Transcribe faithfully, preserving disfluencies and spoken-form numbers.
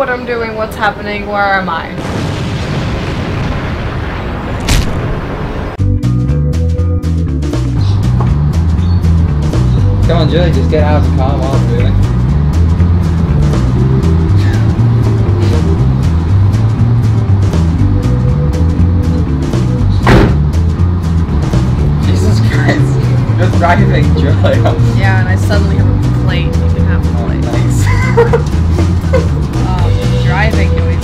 what I'm doing, what's happening, where am I? Come on, Julie, just get out of the car while I'm doing it. Just driving, Julie. Yeah, and I suddenly have a plate. You can have a plate. Oh, thanks. um, driving, doing